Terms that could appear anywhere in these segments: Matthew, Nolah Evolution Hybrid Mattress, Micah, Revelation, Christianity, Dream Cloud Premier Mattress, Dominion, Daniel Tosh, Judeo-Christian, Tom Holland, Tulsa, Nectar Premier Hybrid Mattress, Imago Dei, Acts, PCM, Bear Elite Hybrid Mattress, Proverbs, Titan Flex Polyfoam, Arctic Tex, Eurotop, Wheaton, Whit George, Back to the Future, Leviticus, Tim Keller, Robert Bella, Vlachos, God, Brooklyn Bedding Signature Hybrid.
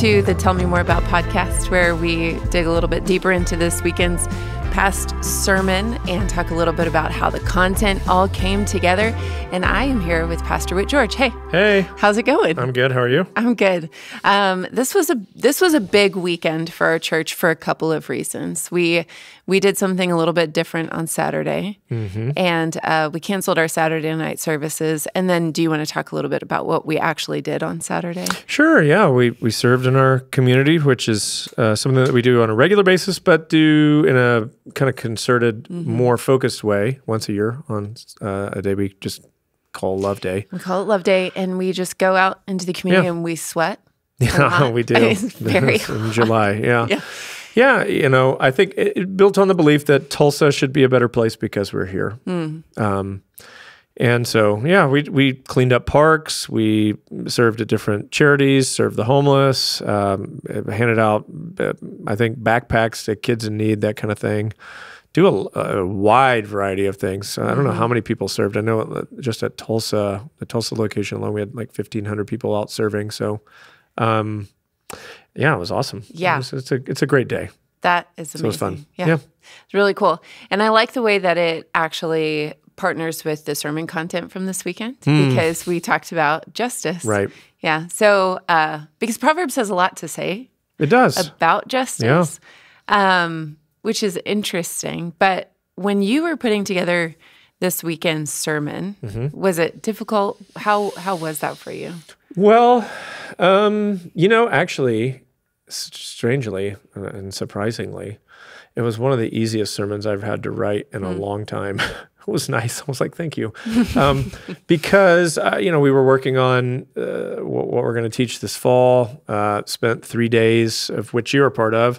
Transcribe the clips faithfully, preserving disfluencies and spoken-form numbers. to the Tell Me More About podcast, where we dig a little bit deeper into this weekend's past sermon and talk a little bit about how the content all came together. And I am here with Pastor Whit George. Hey. Hey. How's it going? I'm good. How are you? I'm good. Um, this was a this was a big weekend for our church for a couple of reasons. We we did something a little bit different on Saturday, mm-hmm. and uh, we canceled our Saturday night services. And then, do you want to talk a little bit about what we actually did on Saturday? Sure. Yeah, we we served in our community, which is uh, something that we do on a regular basis, but do in a kind of concerted, mm-hmm. more focused way once a year on uh, a day we just call Love Day. We call it Love Day, and we just go out into the community yeah. and we sweat. Yeah, we do. I mean, it's very hot. In July, yeah. yeah. Yeah, you know, I think it, it built on the belief that Tulsa should be a better place because we're here. Mm. Um, and so, yeah, we, we cleaned up parks, we served at different charities, served the homeless, um, handed out, uh, I think, backpacks to kids in need, that kind of thing. Do a, a wide variety of things. I don't know how many people served. I know just at Tulsa, the Tulsa location alone, we had like fifteen hundred people out serving. So, um, yeah, it was awesome. Yeah. It was, it's, a, it's a great day. That is amazing. So it was fun. Yeah. yeah. It's really cool. And I like the way that it actually partners with the sermon content from this weekend mm. because we talked about justice. Right. Yeah. So uh, because Proverbs has a lot to say. It does. About justice. Yeah. Um, which is interesting. But when you were putting together this weekend's sermon, mm-hmm. was it difficult? How, how was that for you? Well, um, you know, actually, strangely and surprisingly, it was one of the easiest sermons I've had to write in mm. a long time. It was nice. I was like, thank you. Um, because, uh, you know, we were working on uh, what, what we're going to teach this fall, uh, spent three days of which you were part of,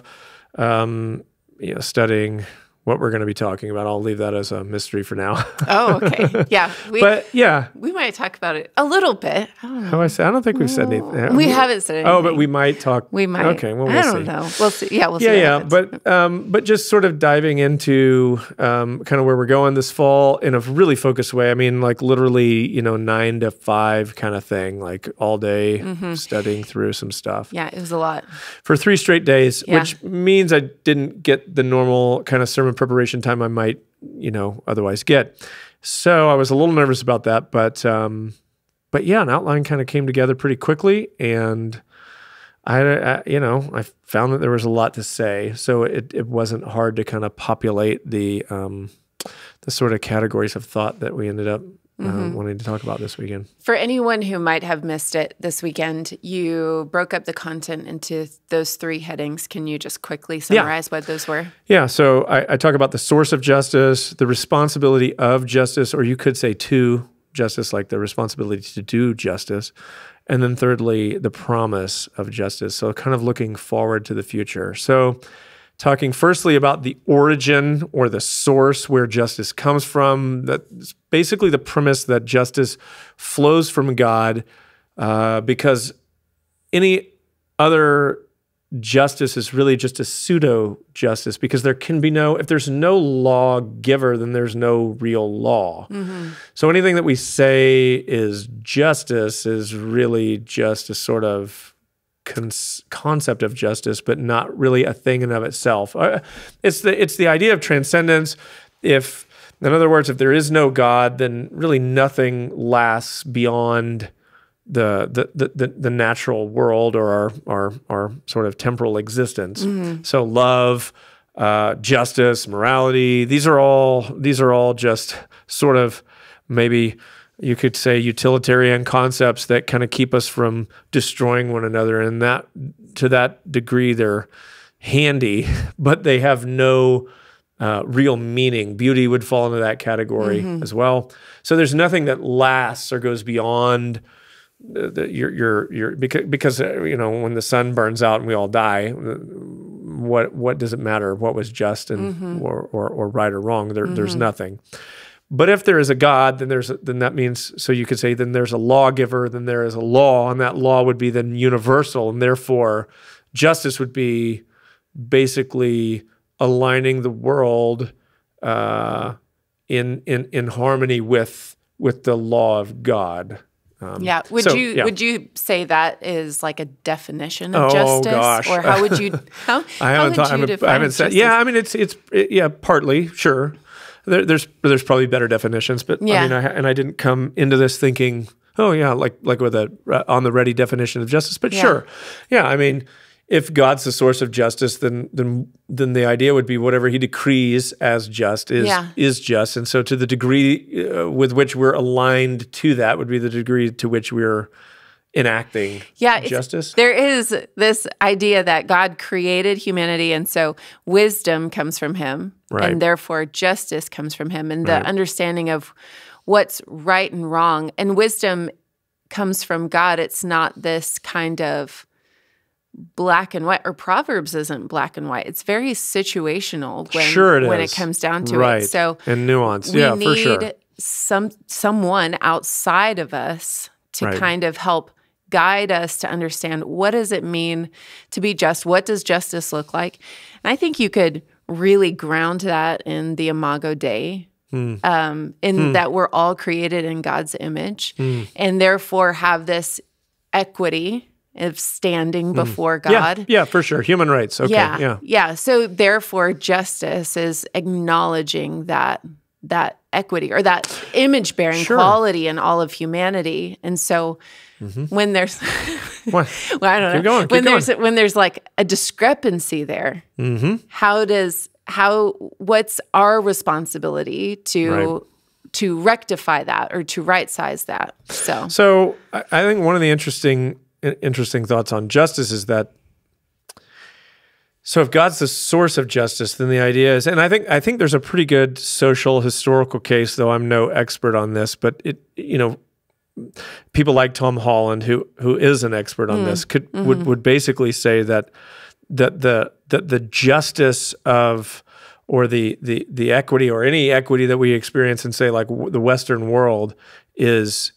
um, you know, studying what we're going to be talking about. I'll leave that as a mystery for now. Oh, okay. Yeah. We, but, yeah. We might talk about it a little bit. I don't know. Oh, I, said, I don't think we've said anything. We haven't said anything. Oh, but we might talk. We might. Okay, well, we'll I don't see. know. We'll see. Yeah, we'll yeah, see. Yeah, yeah. But, um, but just sort of diving into um, kind of where we're going this fall in a really focused way. I mean, like literally, you know, nine to five kind of thing, like all day mm-hmm. studying through some stuff. Yeah, it was a lot. For three straight days, yeah. which means I didn't get the normal kind of sermon preparation time I might, you know, otherwise get. So I was a little nervous about that, but, um, but yeah, an outline kind of came together pretty quickly, and I, I, you know, I found that there was a lot to say, so it, it wasn't hard to kind of populate the, um, the sort of categories of thought that we ended up Uh, mm-hmm. wanting to talk about this weekend. For anyone who might have missed it this weekend, you broke up the content into those three headings. Can you just quickly summarize yeah. what those were? Yeah, so I, I talk about the source of justice, the responsibility of justice, or you could say to justice, like the responsibility to do justice. And then thirdly, the promise of justice. So kind of looking forward to the future. So talking firstly about the origin or the source where justice comes from. That's basically the premise that justice flows from God uh, because any other justice is really just a pseudo-justice, because there can be no, if there's no lawgiver, then there's no real law. Mm-hmm. So anything that we say is justice is really just a sort of concept of justice, but not really a thing in of itself. Uh, it's the it's the idea of transcendence. If, in other words, if there is no God, then really nothing lasts beyond the the the, the natural world or our our our sort of temporal existence. Mm-hmm. So love, uh, justice, morality, these are all these are all just sort of maybe, you could say, utilitarian concepts that kind of keep us from destroying one another. And that, to that degree, they're handy, but they have no uh, real meaning. Beauty would fall into that category mm-hmm. as well. So there's nothing that lasts or goes beyond the, the, your, your, your, because, because, you know, when the sun burns out and we all die, what, what does it matter? What was just and, mm-hmm. or, or, or right or wrong? There, mm-hmm. There's nothing. But if there is a God, then there's a, then that means, so you could say, then there's a lawgiver, then there is a law, and that law would be then universal, and therefore justice would be basically aligning the world uh, in in in harmony with with the law of God. Um, yeah. Would so, you yeah. would you say that is like a definition of oh, justice, gosh. or how would you how, I how would thought, you I'm define a, I haven't said, yeah, I mean it's it's it, yeah, partly sure. There, there's there's probably better definitions, but yeah. I mean, I, and I didn't come into this thinking, oh yeah, like like with a uh, on the ready definition of justice. But yeah. sure, yeah, I mean, if God's the source of justice, then then then the idea would be whatever He decrees as just is yeah. is just, and so to the degree uh, with which we're aligned to that would be the degree to which we're enacting yeah, justice. There is this idea that God created humanity, and so wisdom comes from Him, right. and therefore justice comes from Him, and right. the understanding of what's right and wrong, and wisdom comes from God. It's not this kind of black and white, or Proverbs isn't black and white. It's very situational when, sure it, when it comes down to right. it. So and nuanced, yeah, for sure. We need some, someone outside of us to right. kind of help guide us to understand what does it mean to be just? What does justice look like? And I think you could really ground that in the Imago Dei, mm. um, in mm. that we're all created in God's image mm. and therefore have this equity of standing before mm. God. Yeah, yeah, for sure. Human rights. Okay. Yeah, yeah. Yeah. So therefore justice is acknowledging that that equity or that image-bearing sure. quality in all of humanity. And so mm-hmm. when there's well, I don't know. Keep going, keep when going. there's when there's like a discrepancy there, mm-hmm. how does how what's our responsibility to right. to rectify that or to right size that? So So I, I think one of the interesting Interesting thoughts on justice is that, so if God's the source of justice, then the idea is, and I think I think there's a pretty good social historical case, though I'm no expert on this, but it you know, people like Tom Holland, who who is an expert on mm. this, could mm-hmm. would would basically say that that the that the justice of or the the the equity or any equity that we experience in, say, like w the Western world is.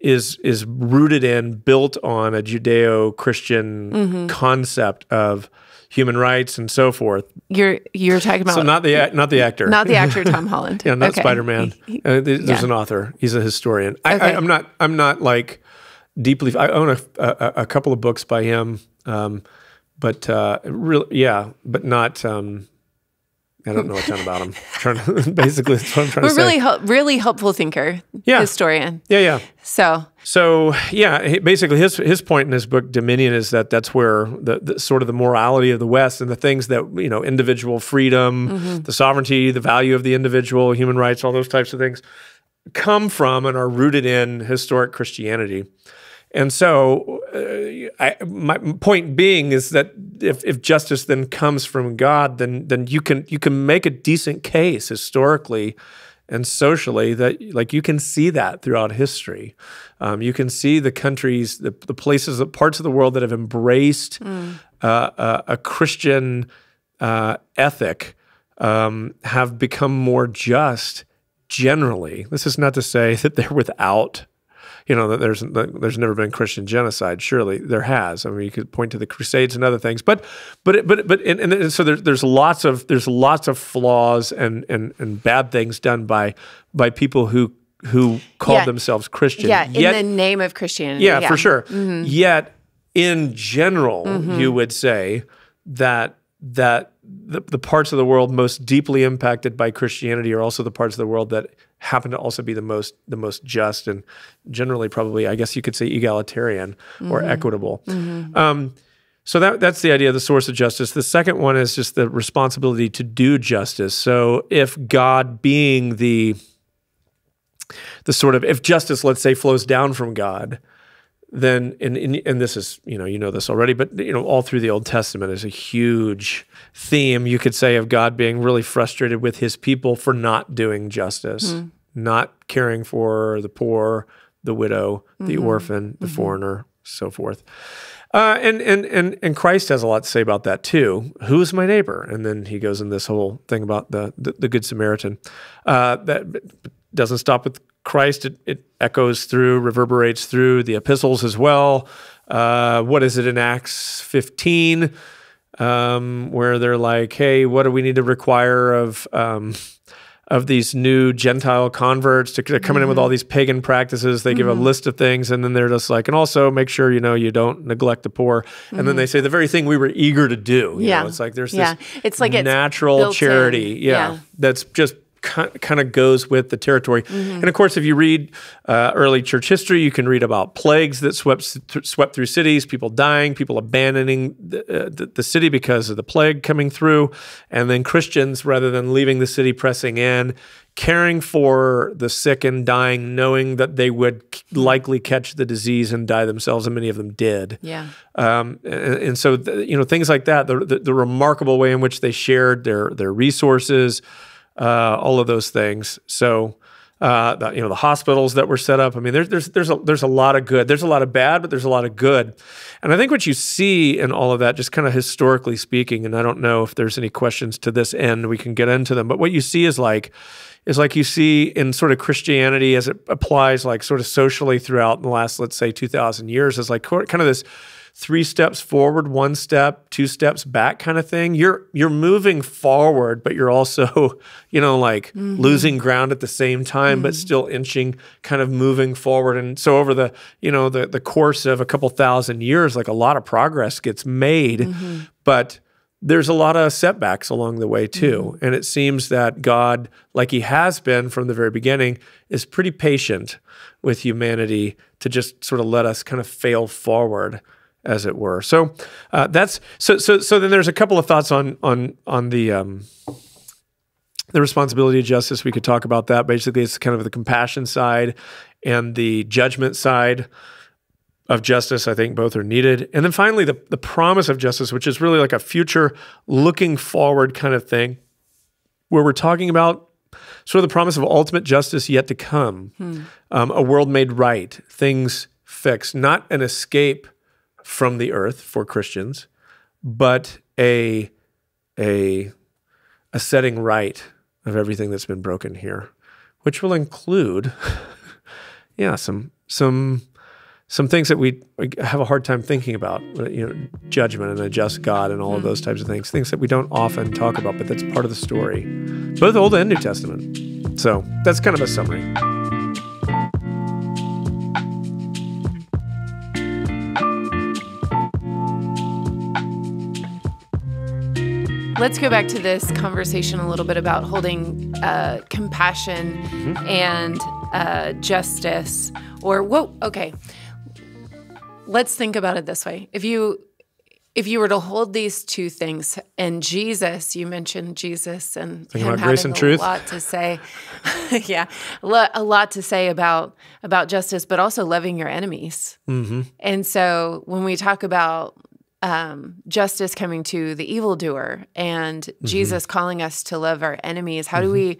is is rooted in, built on a Judeo-Christian mm-hmm. concept of human rights and so forth. You're you're talking about so not the not the actor, not the actor Tom Holland. yeah, not okay. Spider-Man. Uh, there's yeah. an author. He's a historian. I, okay. I, I'm not. I'm not like deeply. I own a a, a couple of books by him, um, but uh, really, yeah, but not. Um, I don't know a ton about him. Basically, that's what I'm trying We're to say. We're really, hel really helpful thinker, yeah. historian. Yeah, yeah. So, so yeah. Basically, his his point in his book Dominion is that that's where the, the sort of the morality of the West and the things that you know, individual freedom, mm-hmm. the sovereignty, the value of the individual, human rights, all those types of things, come from and are rooted in historic Christianity. And so, uh, I, my point being is that if, if justice then comes from God, then then you can you can make a decent case historically and socially that like you can see that throughout history. Um, you can see the countries, the the places, the parts of the world that have embraced mm. uh, a, a Christian uh, ethic um, have become more just generally. This is not to say that they're without. You know, that there's there's never been Christian genocide. Surely there has. I mean, you could point to the Crusades and other things, but but but but and, and so there's there's lots of there's lots of flaws and and and bad things done by by people who who call yeah. themselves Christian. Yeah, Yet, in the name of Christianity. Yeah, yeah. for sure. Mm-hmm. Yet, in general, mm-hmm. you would say that that the, the parts of the world most deeply impacted by Christianity are also the parts of the world that happen to also be the most the most just and generally probably I guess you could say egalitarian mm-hmm. or equitable. Mm-hmm. um, so that that's the idea of the source of justice. The second one is just the responsibility to do justice. So if God being the the sort of if justice, let's say, flows down from God, then and, and and this is you know you know this already, but you know all through the Old Testament is a huge theme, you could say, of God being really frustrated with His people for not doing justice, mm. not caring for the poor, the widow, the mm-hmm. orphan, the mm-hmm. foreigner, so forth. Uh, and and and and Christ has a lot to say about that too. Who is my neighbor? And then He goes in this whole thing about the the, the Good Samaritan. Uh, that doesn't stop with Christ, it, it echoes through, reverberates through the epistles as well. Uh, what is it in Acts fifteen, um, where they're like, hey, what do we need to require of um, of these new Gentile converts. To, they're coming mm-hmm. in with all these pagan practices. They mm-hmm. give a list of things, and then they're just like, and also make sure, you know, you don't neglect the poor. Mm-hmm. And then they say the very thing we were eager to do. You yeah. know, it's like there's yeah. this it's like natural it's charity. Yeah, yeah. That's just kind of goes with the territory. Mm-hmm. And of course, if you read uh, early church history, you can read about plagues that swept th swept through cities, people dying, people abandoning the, uh, the, the city because of the plague coming through, and then Christians, rather than leaving the city, pressing in, caring for the sick and dying, knowing that they would likely catch the disease and die themselves, and many of them did. Yeah. Um, and, and so, you know, things like that, the, the, the remarkable way in which they shared their, their resources, Uh, all of those things. So, uh, the, you know, the hospitals that were set up. I mean, there's there's there's a, there's a lot of good. There's a lot of bad, but there's a lot of good. And I think what you see in all of that, just kind of historically speaking, and I don't know if there's any questions to this end, we can get into them. But what you see is like is like you see in sort of Christianity as it applies, like sort of socially throughout the last, let's say, two thousand years, is like kind of this three steps forward, one step, two steps back kind of thing. You're you're moving forward, but you're also, you know, like mm-hmm. losing ground at the same time, mm-hmm. but still inching, kind of moving forward. And so over the, you know, the, the course of a couple thousand years, like a lot of progress gets made, mm-hmm. but there's a lot of setbacks along the way too. Mm-hmm. And it seems that God, like he has been from the very beginning, is pretty patient with humanity to just sort of let us kind of fail forward, as it were. So uh, that's so so so. Then there's a couple of thoughts on on on the um, the responsibility of justice. We could talk about that. Basically, it's kind of the compassion side and the judgment side of justice. I think both are needed. And then finally, the the promise of justice, which is really like a future looking forward kind of thing, where we're talking about sort of the promise of ultimate justice yet to come, hmm. um, a world made right, things fixed, not an escape from the earth for Christians, but a, a, a setting right of everything that's been broken here, which will include, yeah, some, some, some things that we have a hard time thinking about, you know, judgment and a just God and all of those types of things, things that we don't often talk about, but that's part of the story, both Old and New Testament. So that's kind of a summary. Let's go back to this conversation a little bit about holding uh, compassion mm-hmm. and uh, justice. Or whoa, okay. Let's think about it this way: if you if you were to hold these two things, and Jesus, you mentioned Jesus and him having grace and a truth. lot to say, yeah, a lot to say about about justice, but also loving your enemies. Mm-hmm. And so when we talk about Um, justice coming to the evildoer and mm-hmm. Jesus calling us to love our enemies. How mm-hmm. do we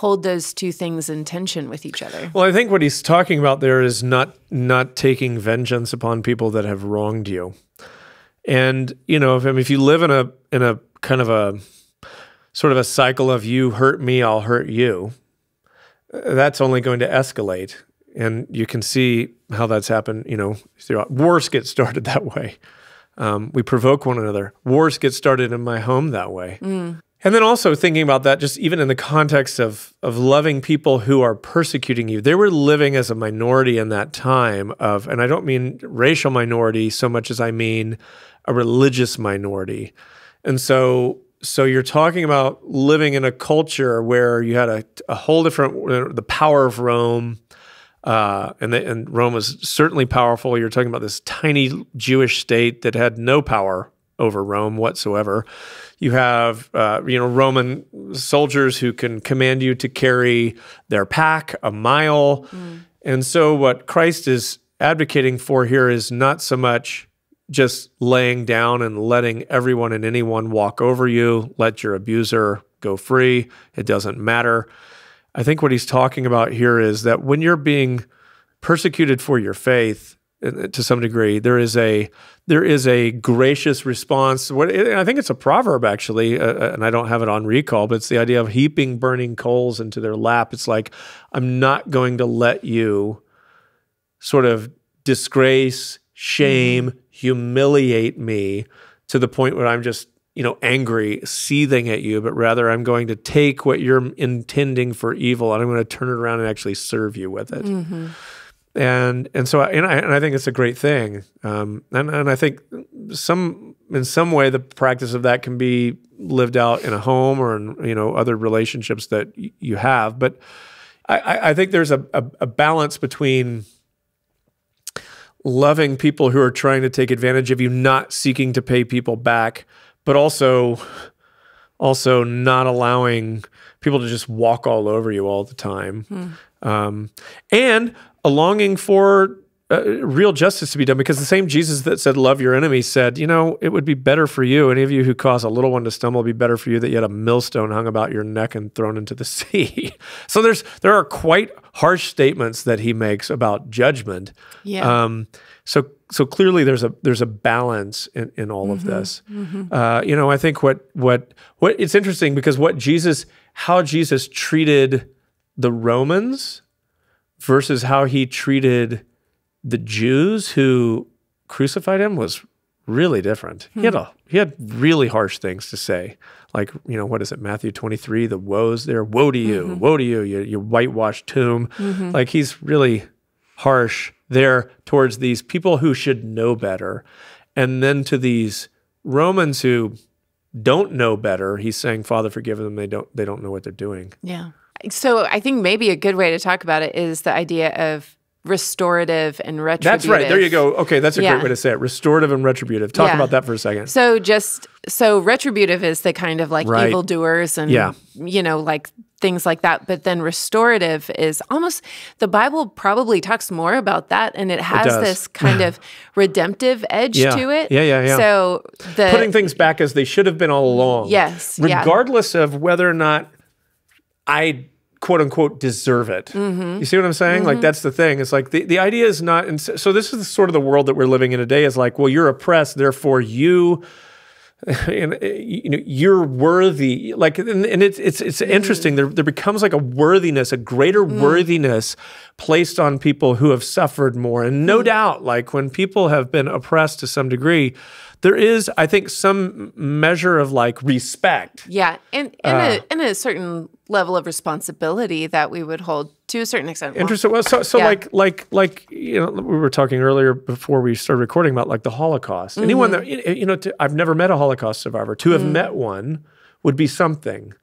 hold those two things in tension with each other? Well, I think what he's talking about there is not not taking vengeance upon people that have wronged you. And you know, if, I mean, if you live in a in a kind of a sort of a cycle of you hurt me, I'll hurt you, that's only going to escalate. And you can see how that's happened. You know, throughout. Wars get started that way. Um, we provoke one another. Wars get started in my home that way. Mm. And then also thinking about that just even in the context of, of loving people who are persecuting you. They were living as a minority in that time of, and I don't mean racial minority so much as I mean a religious minority. And so so you're talking about living in a culture where you had a, a whole different, the power of Rome, Uh, and, they, and Rome was certainly powerful. You're talking about this tiny Jewish state that had no power over Rome whatsoever. You have uh, you know, Roman soldiers who can command you to carry their pack a mile. Mm. And so what Christ is advocating for here is not so much just laying down and letting everyone and anyone walk over you, let your abuser go free, it doesn't matter. I think what he's talking about here is that when you're being persecuted for your faith, to some degree, there is a there is a gracious response. What, I think it's a proverb, actually, uh, and I don't have it on recall, but it's the idea of heaping burning coals into their lap. It's like, I'm not going to let you sort of disgrace, shame, humiliate me to the point where I'm just you know, angry, seething at you, but rather I'm going to take what you're intending for evil and I'm going to turn it around and actually serve you with it. Mm-hmm. And and so I, and I and I think it's a great thing. Um, and and I think some in some way the practice of that can be lived out in a home or in you know other relationships that you have. But I, I think there's a, a, a balance between loving people who are trying to take advantage of you, not seeking to pay people back, but also also not allowing people to just walk all over you all the time. Hmm. Um, and a longing for uh, real justice to be done, because the same Jesus that said, love your enemy, said, you know, it would be better for you, any of you who cause a little one to stumble, it'd be better for you that you had a millstone hung about your neck and thrown into the sea. So there's there are quite harsh statements that he makes about judgment. Yeah. Um, so so clearly there's a there's a balance in, in all mm-hmm. of this. Mm-hmm. uh, you know, I think what what what it's interesting because what Jesus how Jesus treated the Romans versus how he treated the Jews who crucified him was really different. Hmm. He had a, he had really harsh things to say. Like, you know, what is it, Matthew twenty-three, the woes there, woe to you, mm-hmm. woe to you, you, you whitewashed tomb. Mm-hmm. Like he's really harsh there towards these people who should know better. And then to these Romans who don't know better, he's saying, Father, forgive them, they don't, they don't know what they're doing. Yeah. So I think maybe a good way to talk about it is the idea of restorative and retributive. That's right. There you go. Okay, that's a yeah. great way to say it. Restorative and retributive. Talk yeah. about that for a second. So just so retributive is the kind of like right. evildoers and yeah. you know like things like that. But then restorative is almost the Bible probably talks more about that, and it has it this kind of redemptive edge yeah. to it. Yeah, yeah, yeah. So the, putting things back as they should have been all along. Yes, regardless yeah. of whether or not I, quote unquote, deserve it. Mm-hmm. You see what I'm saying? Mm-hmm. Like, that's the thing. It's like, the, the idea is not, and so, so this is sort of the world that we're living in today is like, well, you're oppressed, therefore you, and, you know, you're worthy. Like, and, and it's, it's, it's mm-hmm. interesting. There, there becomes like a worthiness, a greater mm-hmm. worthiness placed on people who have suffered more. And no mm-hmm. doubt, like when people have been oppressed to some degree, there is, I think, some measure of like respect. Yeah, and, and, uh, a, and a certain level of responsibility that we would hold to a certain extent. Interesting. Well, so, so yeah. like, like, like, you know, we were talking earlier before we started recording about like the Holocaust. Mm-hmm. Anyone that, you know, to, I've never met a Holocaust survivor. To have mm-hmm. met one would be something.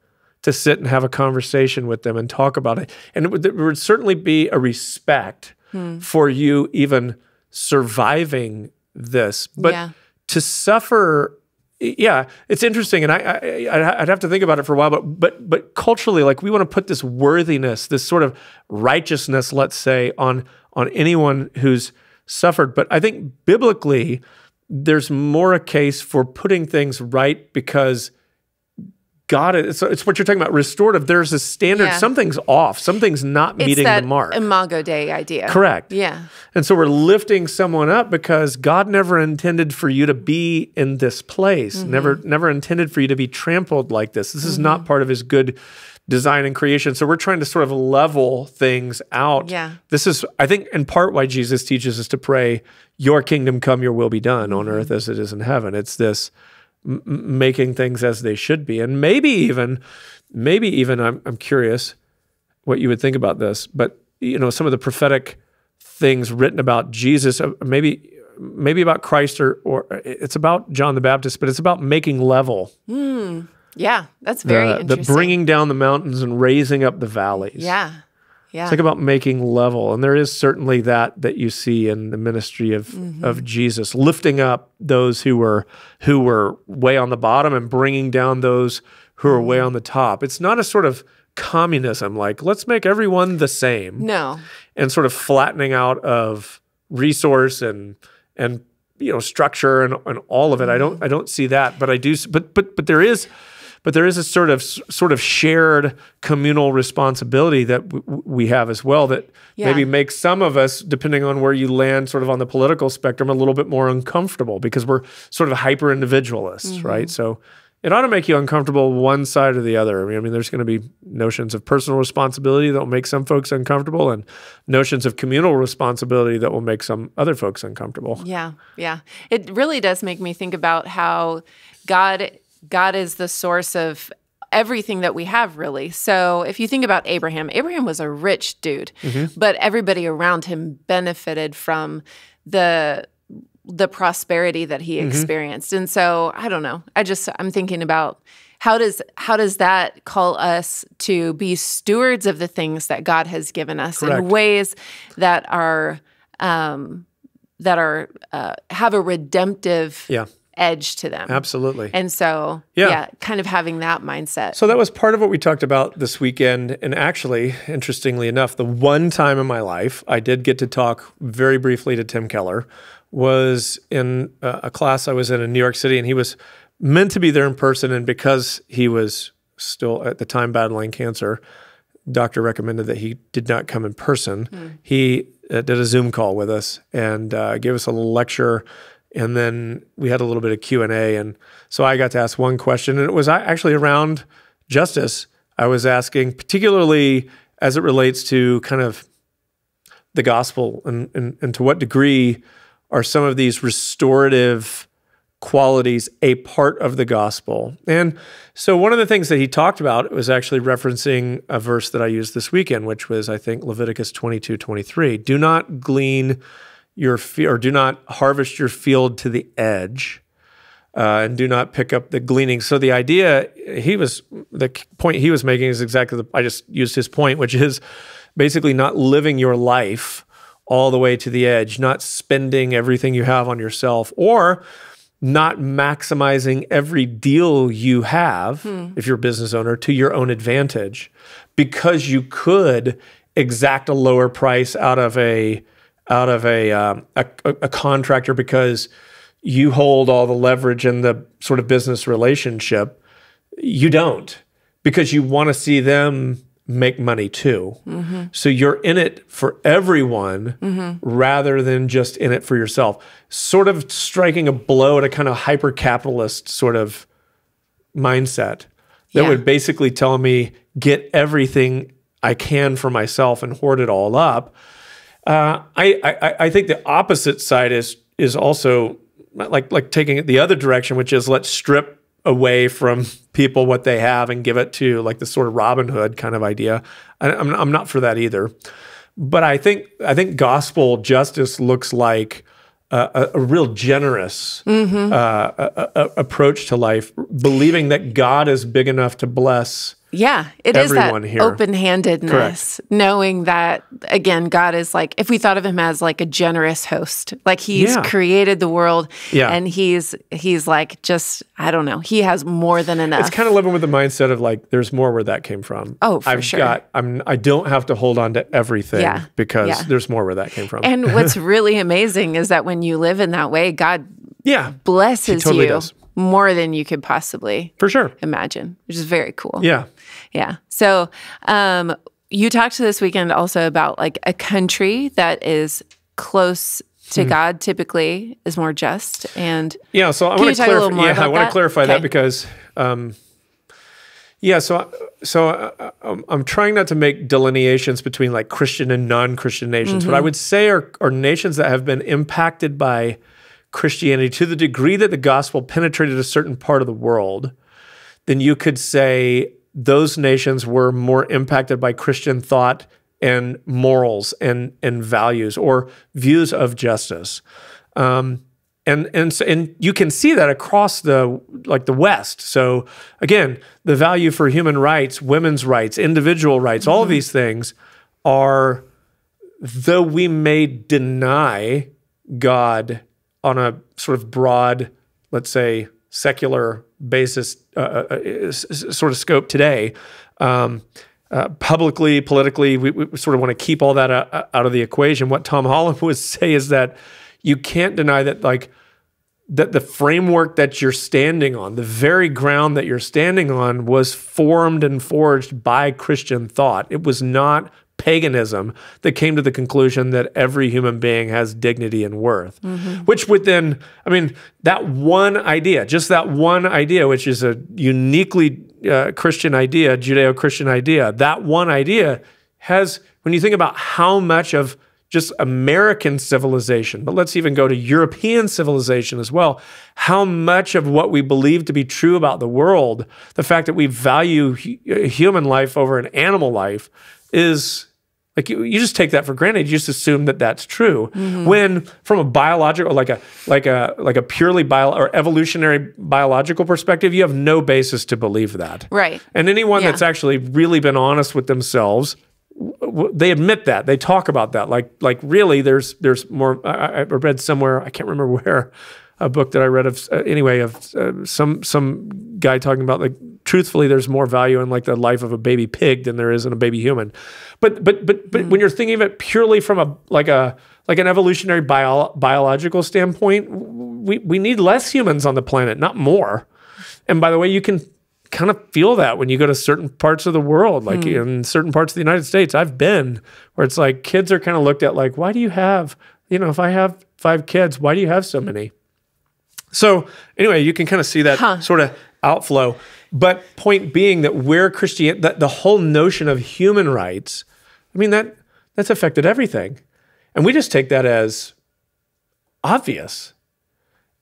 To sit and have a conversation with them and talk about it. And it would, it would certainly be a respect mm-hmm. for you even surviving this. But. Yeah. To suffer, yeah, it's interesting, and I, I, I'd have to think about it for a while, but, but, but culturally, like, we want to put this worthiness, this sort of righteousness, let's say, on, on anyone who's suffered. But I think biblically, there's more a case for putting things right because God, it's, it's what you're talking about, restorative. There's a standard, yeah. something's off, something's not it's meeting the mark. It's that Imago Dei idea. Correct. Yeah. And so we're lifting someone up because God never intended for you to be in this place, mm-hmm. never never intended for you to be trampled like this. This mm-hmm. is not part of his good design and creation. So we're trying to sort of level things out. Yeah. This is, I think, in part why Jesus teaches us to pray, your kingdom come, your will be done on earth as it is in heaven. It's this m making things as they should be. And maybe even, maybe even, I'm, I'm curious what you would think about this, but you know, some of the prophetic things written about Jesus, maybe maybe about Christ, or, or it's about John the Baptist, but it's about making level. Mm, yeah, that's very uh, interesting. The bringing down the mountains and raising up the valleys. Yeah, yeah. It's like about making level, and there is certainly that that you see in the ministry of mm-hmm. of Jesus, lifting up those who were who were way on the bottom and bringing down those who are way on the top. It's not a sort of communism, like let's make everyone the same. No. And sort of flattening out of resource and and you know structure and, and all of it. I don't I don't see that, but I do but but but there is but there is a sort of sort of shared communal responsibility that w we have as well that yeah. maybe makes some of us, depending on where you land sort of on the political spectrum, a little bit more uncomfortable because we're sort of hyper individualists, mm-hmm. right? So it ought to make you uncomfortable one side or the other. I mean, I mean there's going to be notions of personal responsibility that will make some folks uncomfortable and notions of communal responsibility that will make some other folks uncomfortable. Yeah, yeah. It really does make me think about how God God is the source of everything that we have, really. So if you think about Abraham, Abraham was a rich dude, mm-hmm. but everybody around him benefited from the the prosperity that he mm-hmm. experienced. And so, I don't know, I just, I'm thinking about how does how does that call us to be stewards of the things that God has given us Correct. in ways that are, um, that are uh, have a redemptive yeah. edge to them. Absolutely. And so, yeah. yeah, kind of having that mindset. So that was part of what we talked about this weekend. And actually, interestingly enough, the one time in my life I did get to talk very briefly to Tim Keller was in a class I was in in New York City, and he was meant to be there in person. And because he was still at the time battling cancer, doctor recommended that he did not come in person. Mm. He uh, did a Zoom call with us and uh, gave us a little lecture. And then we had a little bit of Q and A. And so I got to ask one question, and it was actually around justice. I was asking, particularly as it relates to kind of the gospel and, and, and to what degree are some of these restorative qualities a part of the gospel? And so one of the things that he talked about was actually referencing a verse that I used this weekend, which was, I think, Leviticus twenty-two, twenty-three. Do not glean your or do not harvest your field to the edge, uh, and do not pick up the gleaning. So the idea he was, the point he was making is exactly the, I just used his point, which is basically not living your life all the way to the edge, not spending everything you have on yourself, or not maximizing every deal you have, hmm. if you're a business owner, to your own advantage, because you could exact a lower price out of a out of a, um, a, a contractor because you hold all the leverage in the sort of business relationship. You don't, because you want to see them make money too. Mm-hmm. So you're in it for everyone mm-hmm. rather than just in it for yourself. Sort of striking a blow at a kind of hyper-capitalist sort of mindset that yeah. would basically tell me, get everything I can for myself and hoard it all up. Uh, I, I, I think the opposite side is is also like, like taking it the other direction, which is let's strip away from people what they have and give it to like the sort of Robin Hood kind of idea. I, I'm, I'm not for that either. But I think, I think gospel justice looks like a, a, a real generous mm-hmm. uh, a, a, a approach to life, believing that God is big enough to bless Yeah, it everyone is that open-handedness, Correct. knowing that, again, God is like, if we thought of him as like a generous host, like he's yeah. created the world yeah. and he's he's like just, I don't know, he has more than enough. It's kind of living with the mindset of like, there's more where that came from. Oh, for I've sure. Got, I'm, I don't have to hold on to everything yeah. because yeah. there's more where that came from. And what's really amazing is that when you live in that way, God yeah. blesses totally you. Does. More than you could possibly for sure imagine, which is very cool. Yeah. Yeah. So um, you talked this weekend also about like a country that is close to mm. God typically is more just. And yeah, so I want to clarify, yeah, I want to clarify that because, um, yeah, so, so I, I'm, I'm trying not to make delineations between like Christian and non-Christian nations. Mm-hmm. What I would say are, are nations that have been impacted by Christianity to the degree that the gospel penetrated a certain part of the world, then you could say those nations were more impacted by Christian thought and morals and and values or views of justice. Um, and and and you can see that across the like the West. So again, the value for human rights, women's rights, individual rights, mm-hmm. all of these things are, though we may deny God on a sort of broad, let's say, secular basis, uh, uh, sort of scope today. Um, uh, publicly, politically, we, we sort of want to keep all that uh, out of the equation. What Tom Holland would say is that you can't deny that, like, that the framework that you're standing on, the very ground that you're standing on was formed and forged by Christian thought. It was not paganism that came to the conclusion that every human being has dignity and worth, mm-hmm. which would then, I mean, that one idea, just that one idea, which is a uniquely uh, Christian idea, Judeo-Christian idea, that one idea has, when you think about how much of just American civilization, but let's even go to European civilization as well. How much of what we believe to be true about the world, the fact that we value hu- human life over an animal life, is like, you, you just take that for granted. You just assume that that's true. Mm-hmm. When from a biological, like a, like a, like a purely bio or evolutionary biological perspective, you have no basis to believe that. Right. And anyone yeah. that's actually really been honest with themselves, they admit that. They talk about that. Like, like really, there's there's more. I, I read somewhere, I can't remember where, a book that I read of, uh, anyway, of uh, some some guy talking about, like, truthfully, there's more value in, like, the life of a baby pig than there is in a baby human. But but but but mm-hmm. when you're thinking of it purely from a like a like an evolutionary bio, biological standpoint, we we need less humans on the planet, not more. And by the way, you can kind of feel that when you go to certain parts of the world, like mm. in certain parts of the United States, I've been where it's like kids are kind of looked at like, why do you have, you know, if I have five kids, why do you have so many? So anyway, you can kind of see that huh. sort of outflow. But point being that where Christian, that the whole notion of human rights, I mean, that that's affected everything. And we just take that as obvious.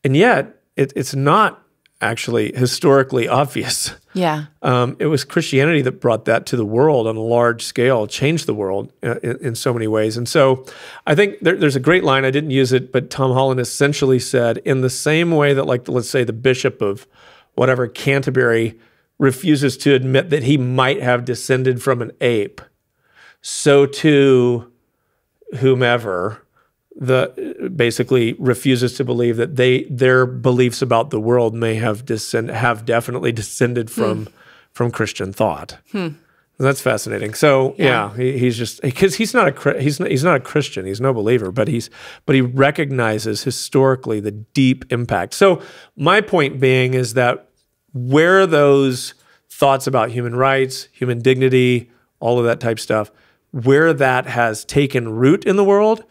And yet it, it's not actually historically obvious. Yeah. Um, it was Christianity that brought that to the world on a large scale, changed the world in, in so many ways. And so I think there, there's a great line, I didn't use it, but Tom Holland essentially said, in the same way that, like, let's say the bishop of whatever Canterbury refuses to admit that he might have descended from an ape, so too whomever the basically refuses to believe that they their beliefs about the world may have descend have definitely descended from hmm. from Christian thought. Hmm. That's fascinating. So yeah, yeah he, he's just because he's not a he's not, he's not a Christian. He's no believer, but he's but he recognizes historically the deep impact. So my point being is that where those thoughts about human rights, human dignity, all of that type stuff, where that has taken root in the world,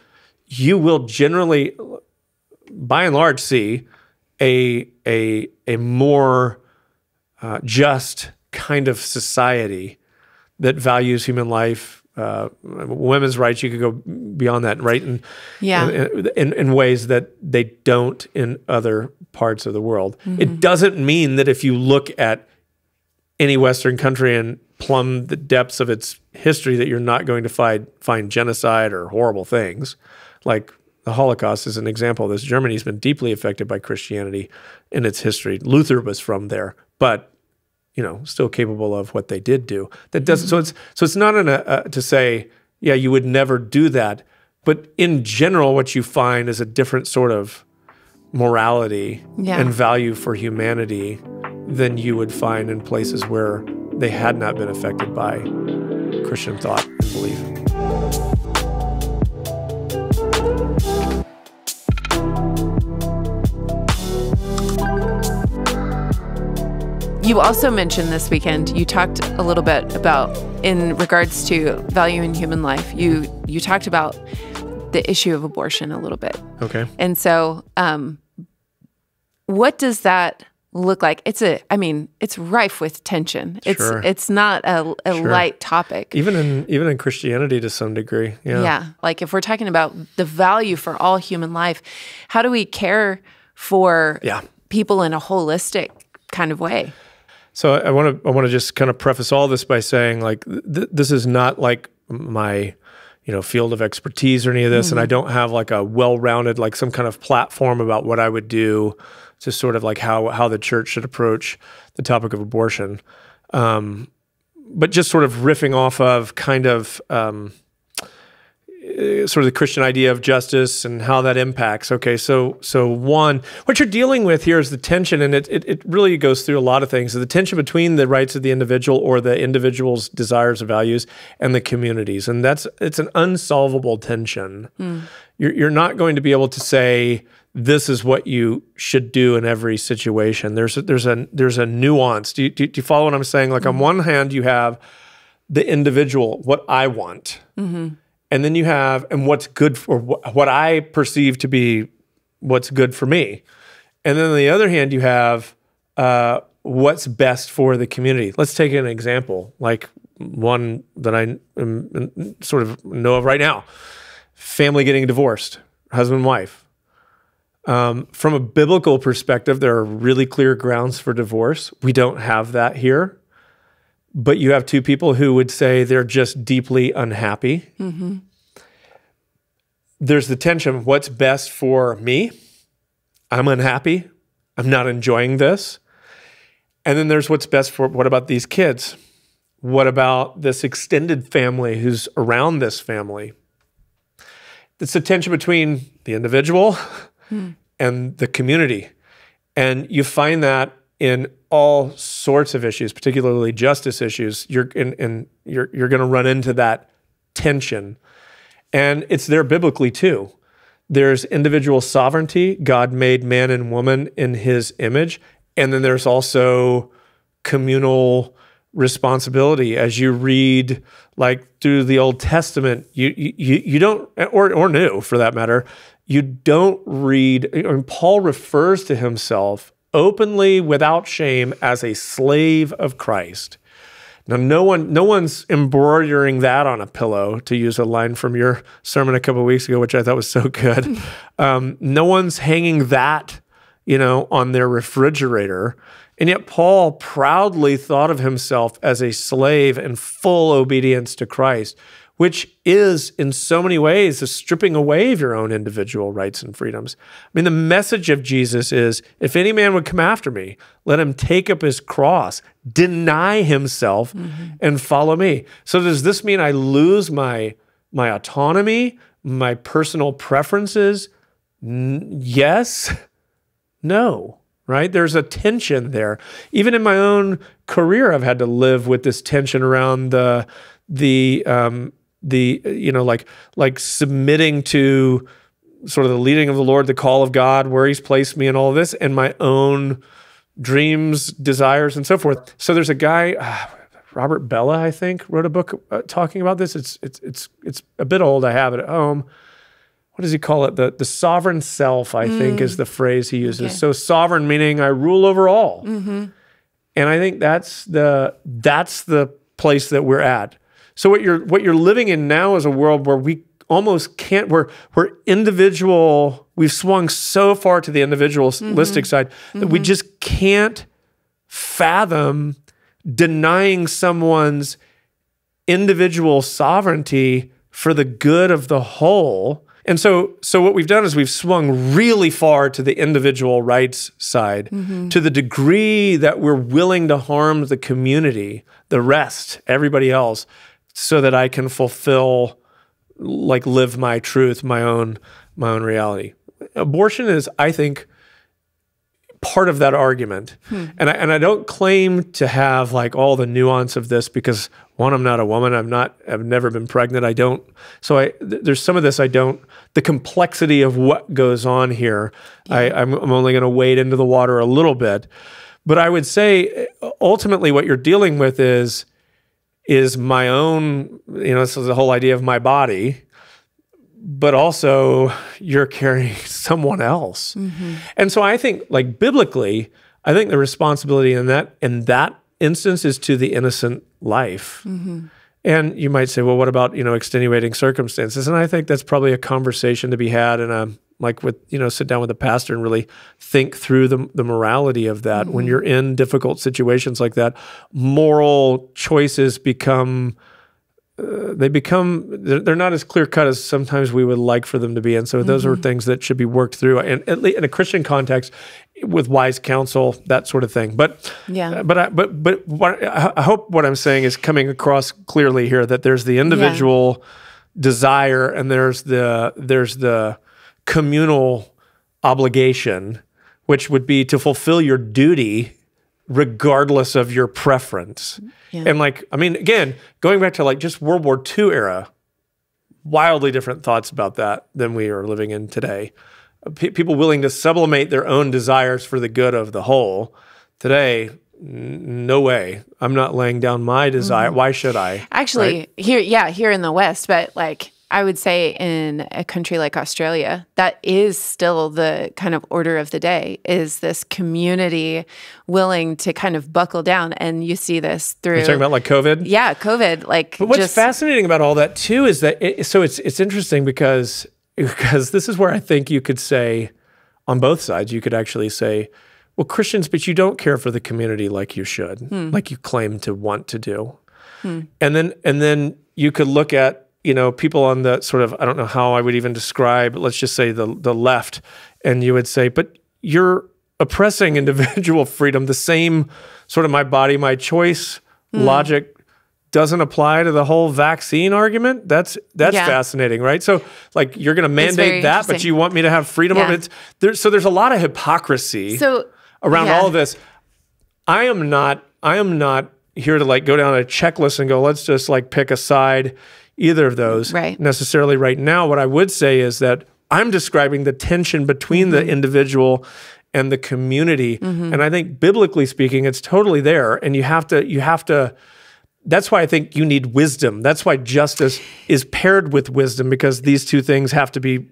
you will generally, by and large, see a a a more uh, just kind of society that values human life, uh, women's rights. You could go beyond that, right? And yeah, in, in, in ways that they don't in other parts of the world. Mm-hmm. It doesn't mean that if you look at any Western country and plumb the depths of its history, that you're not going to find find genocide or horrible things. Like the Holocaust is an example of this. Germany's been deeply affected by Christianity in its history. Luther was from there, but you know, still capable of what they did do. That doesn't. So it's so it's not an, uh, to say, yeah, you would never do that. But in general, what you find is a different sort of morality yeah. and value for humanity than you would find in places where they had not been affected by Christian thought and belief. You also mentioned this weekend, you talked a little bit about, in regards to value in human life, you you talked about the issue of abortion a little bit. Okay. And so um, what does that look like? It's a, I mean, it's rife with tension. It's sure. it's not a, a sure. light topic. Even in even in Christianity to some degree. Yeah. Yeah. Like if we're talking about the value for all human life, how do we care for yeah. people in a holistic kind of way? So I want to I want to just kind of preface all this by saying, like, th this is not like my, you know, field of expertise or any of this, mm-hmm. and I don't have like a well-rounded, like some kind of platform about what I would do to sort of like how how the church should approach the topic of abortion, um, but just sort of riffing off of kind of um, sort of the Christian idea of justice and how that impacts. Okay, so so one, what you're dealing with here is the tension, and it, it, it really goes through a lot of things. So the tension between the rights of the individual or the individual's desires or values and the communities, and that's it's an unsolvable tension. Mm. You're, you're not going to be able to say, this is what you should do in every situation. There's a, there's a, there's a nuance. Do you, do, do you follow what I'm saying? Like mm-hmm. on one hand, you have the individual, what I want. Mm-hmm. And then you have, and what's good for what I perceive to be what's good for me. And then on the other hand, you have uh, what's best for the community. Let's take an example, like one that I um, sort of know of right now. family getting divorced, husband and wife. Um, from a biblical perspective, there are really clear grounds for divorce. We don't have that here. But you have two people who would say they're just deeply unhappy. Mm-hmm. There's the tension, what's best for me? I'm unhappy. I'm not enjoying this. And then there's what's best for, what about these kids? What about this extended family who's around this family? It's a tension between the individual mm. and the community. And you find that in all sorts of issues, particularly justice issues. You're, in, in, you're, you're gonna run into that tension. And it's there biblically too. There's individual sovereignty. God made man and woman in his image. And then there's also communal responsibility. As you read like through the Old Testament, you, you, you don't, or, or New for that matter, you don't read, and Paul refers to himself openly without shame as a slave of Christ. Now, no one, no one's embroidering that on a pillow, to use a line from your sermon a couple of weeks ago, which I thought was so good. Um, no one's hanging that, you know, on their refrigerator. And yet Paul proudly thought of himself as a slave in full obedience to Christ, which is in so many ways a stripping away of your own individual rights and freedoms. I mean, the message of Jesus is, if any man would come after me, let him take up his cross, deny himself, mm-hmm. and follow me. So does this mean I lose my, my autonomy, my personal preferences? N- yes, no, right? There's a tension there. Even in my own career, I've had to live with this tension around the, the, um, the, you know, like, like submitting to sort of the leading of the Lord, the call of God, where he's placed me and all of this, and my own dreams, desires, and so forth. So there's a guy, uh, Robert Bella, I think, wrote a book uh, talking about this. It's, it's, it's, it's a bit old. I have it at home. What does he call it? The, the sovereign self, I mm. think, is the phrase he uses. Okay. So sovereign meaning I rule over all. Mm-hmm. And I think that's the, that's the place that we're at. So what you're what you're living in now is a world where we almost can't, where where individual, we've swung so far to the individualistic mm-hmm. side that mm-hmm. we just can't fathom denying someone's individual sovereignty for the good of the whole. And so so what we've done is we've swung really far to the individual rights side mm-hmm. to the degree that we're willing to harm the community, the rest, everybody else, so that I can fulfill, like live my truth, my own, my own reality. Abortion is, I think, part of that argument. Hmm. And I, and I don't claim to have like all the nuance of this because one, I'm not a woman. I'm not, I've never been pregnant. I don't, so I, th there's some of this I don't, the complexity of what goes on here. Yeah. I, I'm, I'm only gonna wade into the water a little bit, but I would say ultimately what you're dealing with is, is my own, you know, this is the whole idea of my body, but also you're carrying someone else. Mm-hmm. And so I think, like biblically, I think the responsibility in that, in that instance is to the innocent life. Mm-hmm. And you might say, well, what about, you know, extenuating circumstances? And I think that's probably a conversation to be had in a, like with, you know, sit down with a pastor and really think through the, the morality of that. Mm-hmm. When you're in difficult situations like that, moral choices become, uh, they become, they're, they're not as clear cut as sometimes we would like for them to be. And so those mm-hmm. are things that should be worked through, and at least in a Christian context with wise counsel, that sort of thing. But, yeah. but, I, but, but what, I hope what I'm saying is coming across clearly here, that there's the individual yeah. desire and there's the, there's the, communal obligation, which would be to fulfill your duty regardless of your preference. Yeah. And like, I mean, again, going back to like just World War Two era, wildly different thoughts about that than we are living in today. P- people willing to sublimate their own desires for the good of the whole. Today, no way. I'm not laying down my desire. Mm-hmm. Why should I? Actually, right? here, yeah, here in the West, but like I would say in a country like Australia, that is still the kind of order of the day, is this community willing to kind of buckle down. And you see this through— You're talking about like COVID? Yeah, COVID. Like, but what's just fascinating about all that too is that, it, so it's it's interesting because, because this is where I think you could say, on both sides, you could actually say, well, Christians, but you don't care for the community like you should, hmm. like you claim to want to do. Hmm. And then, and then you could look at, you know, people on the sort of, I don't know how I would even describe, let's just say the the left, and you would say, but you're oppressing individual freedom. The same sort of my body, my choice mm. logic doesn't apply to the whole vaccine argument. That's that's yeah. fascinating, right? So like you're going to mandate that, but you want me to have freedom yeah. of it. There, so there's a lot of hypocrisy so, around yeah. all of this. I am not, I am not here to like go down a checklist and go, let's just like pick a side. Either of those right. necessarily right now. What I would say is that I'm describing the tension between mm-hmm. the individual and the community. Mm-hmm. And I think biblically speaking, it's totally there. And you have to, you have to, that's why I think you need wisdom. That's why justice is paired with wisdom, because these two things have to be,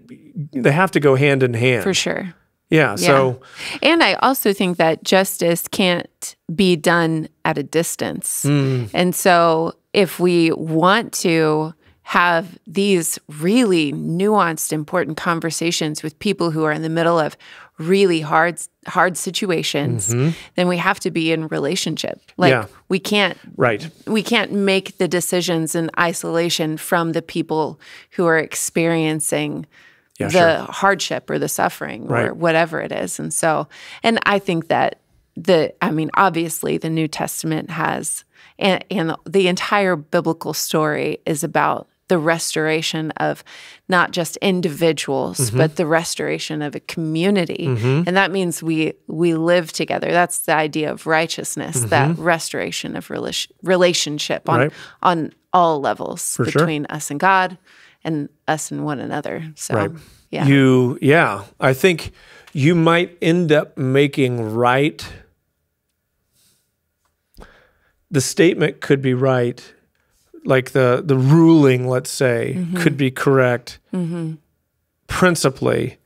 they have to go hand in hand. For sure. Yeah, yeah. So, and I also think that justice can't be done at a distance. Mm. And so if we want to have these really nuanced, important conversations with people who are in the middle of really hard, hard situations, mm-hmm. then we have to be in relationship. Like yeah. we can't, right. we can't make the decisions in isolation from the people who are experiencing yeah, the sure. hardship or the suffering right. or whatever it is. And so, and I think that the, I mean, obviously the New Testament has, and, and the entire biblical story is about the restoration of not just individuals, mm-hmm. but the restoration of a community. Mm-hmm. And that means we we live together. That's the idea of righteousness, mm-hmm. that restoration of rel relationship on, right. on all levels For between sure. us and God and us and one another. So, right. yeah. You, yeah. I think you might end up making right. The statement could be right, like the the ruling, let's say, mm-hmm. could be correct mm-hmm. principally,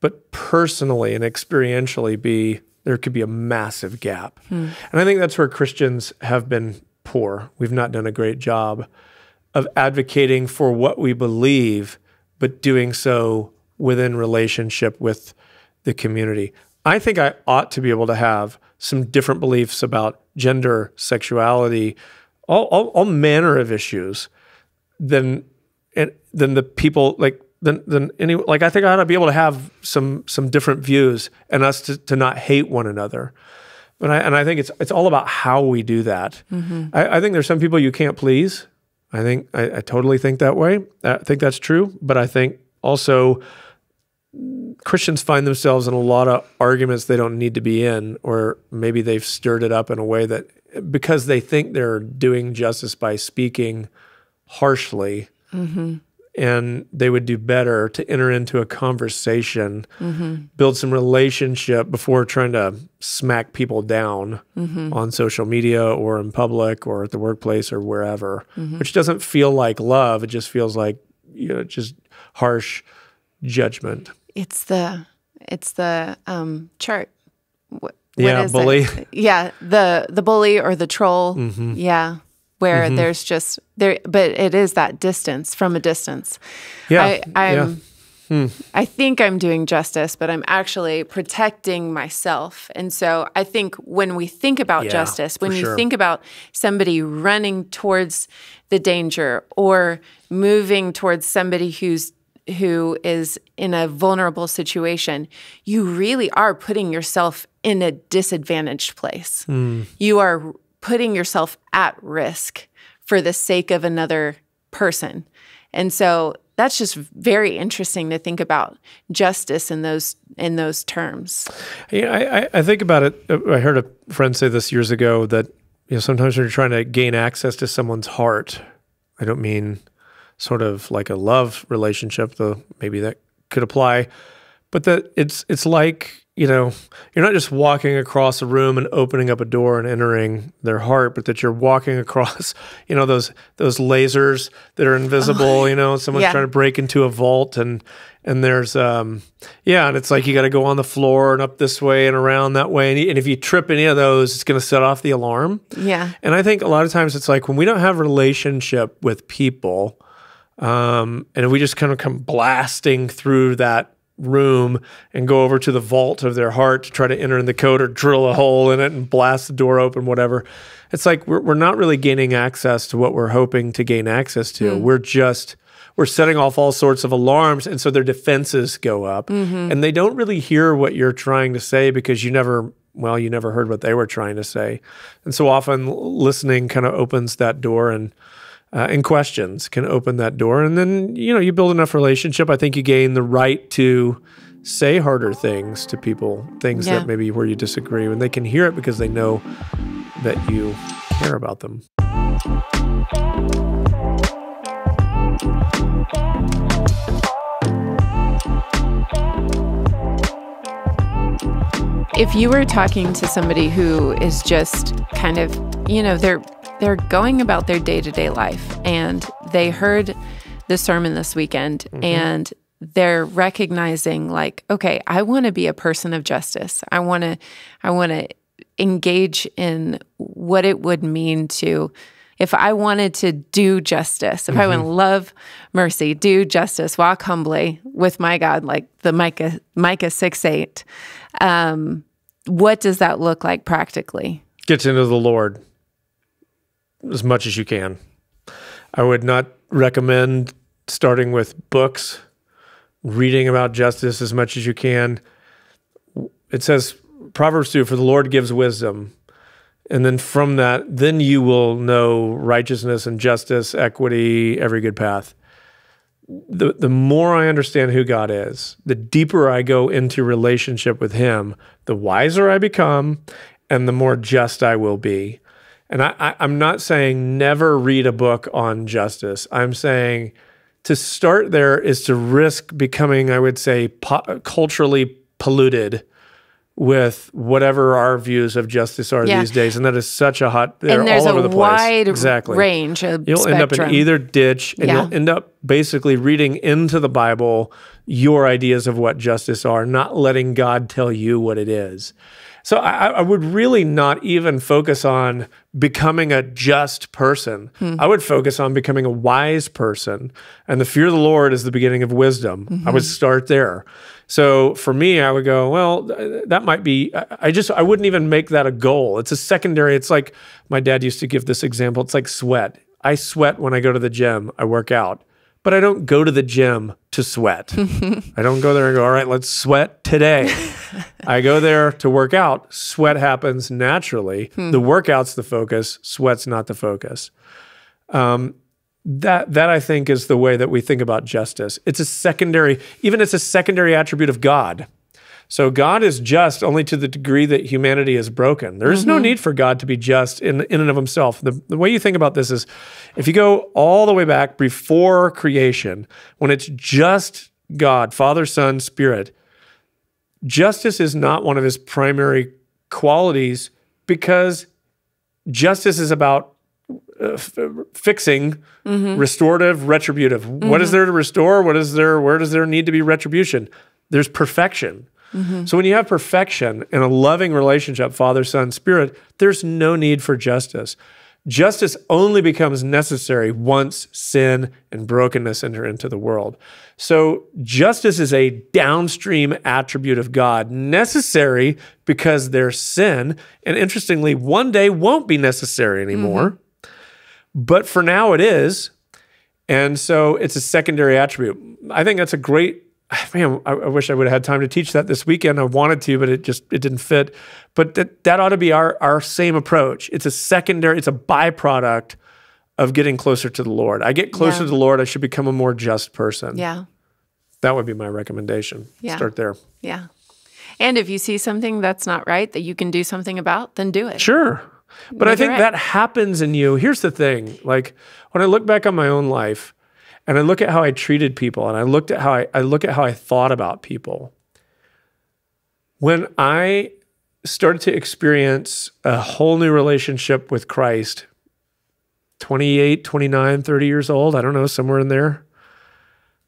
but personally and experientially be, there could be a massive gap. Mm. And I think that's where Christians have been poor. We've not done a great job of advocating for what we believe, but doing so within relationship with the community. I think I ought to be able to have some different beliefs about gender, sexuality, all, all, all manner of issues than and than the people like than than any like I think I ought to be able to have some some different views and us to, to not hate one another. But I and I think it's it's all about how we do that. Mm-hmm. I, I think there's some people you can't please. I think I, I totally think that way. I think that's true. But I think also Christians find themselves in a lot of arguments they don't need to be in, or maybe they've stirred it up in a way that, because they think they're doing justice by speaking harshly, mm-hmm. and they would do better to enter into a conversation, mm-hmm. build some relationship before trying to smack people down mm-hmm. on social media or in public or at the workplace or wherever, mm-hmm. which doesn't feel like love. It just feels like, you know, just harsh judgment. It's the it's the um, chart. What, yeah, what is bully. It? Yeah, the the bully or the troll. Mm-hmm. Yeah, where mm-hmm. there's just there, but it is that distance from a distance. Yeah, I, I'm. Yeah. Hmm. I think I'm doing justice, but I'm actually protecting myself. And so I think when we think about yeah, justice, when you sure. think about somebody running towards the danger or moving towards somebody who's who is in a vulnerable situation, you really are putting yourself in a disadvantaged place. Mm. You are putting yourself at risk for the sake of another person. And so that's just very interesting to think about justice in those in those terms. Yeah, I, I think about it. I heard a friend say this years ago that, you know, sometimes when you're trying to gain access to someone's heart, I don't mean sort of like a love relationship, though maybe that could apply, but that it's it's like you know, you're not just walking across a room and opening up a door and entering their heart, but that you're walking across, you know, those those lasers that are invisible, oh, you know, someone's yeah. trying to break into a vault, and and there's, um, yeah, and it's like you got to go on the floor and up this way and around that way. And, and if you trip any of those, it's going to set off the alarm. Yeah. And I think a lot of times it's like when we don't have a relationship with people, um, and we just kind of come blasting through that room and go over to the vault of their heart to try to enter in the code or drill a hole in it and blast the door open, whatever. It's like we're, we're not really gaining access to what we're hoping to gain access to. Mm. We're just, we're setting off all sorts of alarms, and so their defenses go up. Mm-hmm. And they don't really hear what you're trying to say because you never, well, you never heard what they were trying to say. And so often listening kind of opens that door, and Uh, and questions can open that door. And then, you know, you build enough relationship, I think you gain the right to say harder things to people, things yeah. that maybe where you disagree, and they can hear it because they know that you care about them. If you were talking to somebody who is just kind of, you know, they're They're going about their day-to-day life, and they heard the sermon this weekend, mm-hmm. and they're recognizing, like, okay, I want to be a person of justice. I want to, I want to engage in what it would mean to, if I wanted to do justice, if mm-hmm. I want to love mercy, do justice, walk humbly with my God, like the Micah Micah six eight. Um, what does that look like practically? Get into the Lord as much as you can. I would not recommend starting with books, reading about justice as much as you can. It says, Proverbs two, for the Lord gives wisdom. And then from that, then you will know righteousness and justice, equity, every good path. The, the more I understand who God is, the deeper I go into relationship with him, the wiser I become, and the more just I will be. And I, I, I'm not saying never read a book on justice. I'm saying to start there is to risk becoming, I would say, po culturally polluted with whatever our views of justice are yeah. these days. And that is such a hot, they're and all over the place. Wide exactly. range of You'll spectrum. End up in either ditch, and yeah. you'll end up basically reading into the Bible your ideas of what justice are, not letting God tell you what it is. So I, I would really not even focus on becoming a just person. Hmm. I would focus on becoming a wise person. And the fear of the Lord is the beginning of wisdom. Mm-hmm. I would start there. So for me, I would go, well, that might be, I just, I wouldn't even make that a goal. It's a secondary, it's like, my dad used to give this example, it's like sweat. I sweat when I go to the gym, I work out. But I don't go to the gym to sweat. I don't go there and go, all right, let's sweat today. I go there to work out. Sweat happens naturally. Hmm. The workout's the focus. Sweat's not the focus. Um, that, that I think, is the way that we think about justice. It's a secondary, even it's a secondary attribute of God. So God is just only to the degree that humanity is broken. There is mm-hmm. no need for God to be just in, in and of himself. The, the way you think about this is, if you go all the way back before creation, when it's just God, Father, Son, Spirit, justice is not one of his primary qualities, because justice is about Uh, f fixing, mm-hmm. restorative, retributive. Mm-hmm. What is there to restore? What is there? Where does there need to be retribution? There's perfection. Mm-hmm. So when you have perfection in a loving relationship, Father, Son, Spirit, there's no need for justice. Justice only becomes necessary once sin and brokenness enter into the world. So justice is a downstream attribute of God, necessary because there's sin, and interestingly, one day won't be necessary anymore. Mm-hmm. But for now it is, and so it's a secondary attribute. I think that's a great, man, I, I wish I would have had time to teach that this weekend. I wanted to, but it just, it didn't fit. But that, that ought to be our, our same approach. It's a secondary, it's a byproduct of getting closer to the Lord. I get closer yeah. to the Lord, I should become a more just person. Yeah. That would be my recommendation. Yeah. Start there. Yeah. And if you see something that's not right that you can do something about, then do it. Sure. But Make I think right. that happens in you. Here's the thing. Like, when I look back on my own life and I look at how I treated people, and I looked at how I, I look at how I thought about people, When I started to experience a whole new relationship with Christ, twenty-eight, twenty-nine, thirty years old, I don't know, somewhere in there,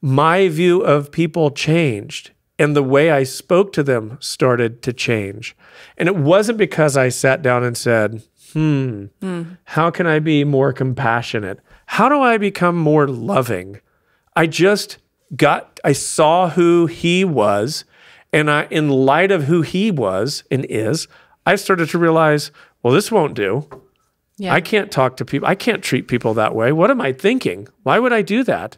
my view of people changed. And the way I spoke to them started to change. And it wasn't because I sat down and said, hmm, mm. how can I be more compassionate? How do I become more loving? I just got, I saw who he was, and I, in light of who he was and is, I started to realize, well, this won't do. Yeah. I can't talk to people. I can't treat people that way. What am I thinking? Why would I do that?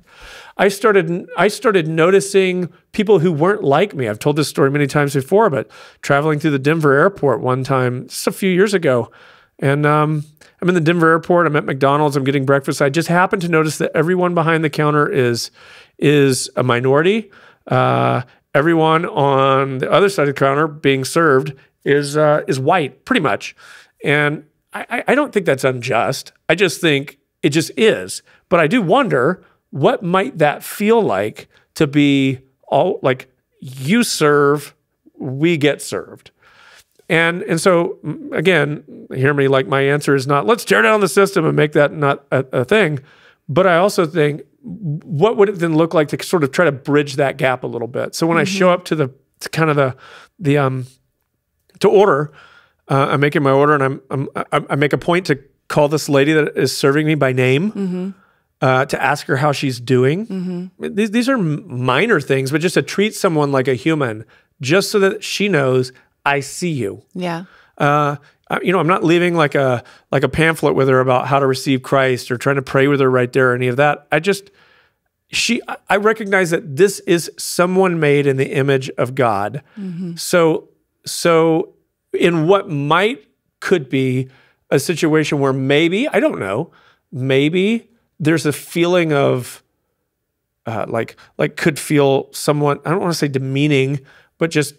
I started, I started noticing people who weren't like me. I've told this story many times before, but traveling through the Denver airport one time, just a few years ago, and um, I'm in the Denver airport, I'm at McDonald's, I'm getting breakfast. I just happened to notice that everyone behind the counter is, is a minority. Uh, everyone on the other side of the counter being served is, uh, is white, pretty much. And I, I don't think that's unjust. I just think it just is. But I do wonder, what might that feel like to be all like, you serve, we get served. And, and so, again, hear me, like my answer is not, let's tear down the system and make that not a, a thing. But I also think, what would it then look like to sort of try to bridge that gap a little bit? So when mm-hmm. I show up to the to kind of the, the um, to order, Uh, I'm making my order, and I'm, I'm, I make a point to call this lady that is serving me by name, mm-hmm. uh, to ask her how she's doing. Mm-hmm. These, these are minor things, but just to treat someone like a human, just so that she knows, I see you. Yeah. Uh, you know, I'm not leaving like a, like a pamphlet with her about how to receive Christ or trying to pray with her right there or any of that. I just, she, I recognize that this is someone made in the image of God. Mm-hmm. So, so... in what might could be a situation where maybe, I don't know, maybe there's a feeling of uh, like, like could feel somewhat, I don't want to say demeaning, but just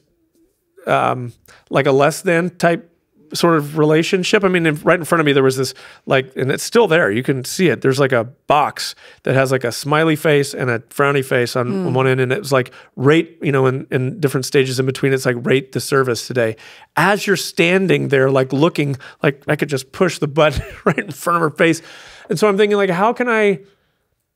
um, like a less than type sort of relationship. I mean, if, right in front of me, there was this like, and it's still there, you can see it. There's like a box that has like a smiley face and a frowny face on, mm. on one end. And it was like, rate, you know, in, in different stages in between, it's like rate the service today. As you're standing there, like looking, like I could just push the button right in front of her face. And so I'm thinking like, how can I,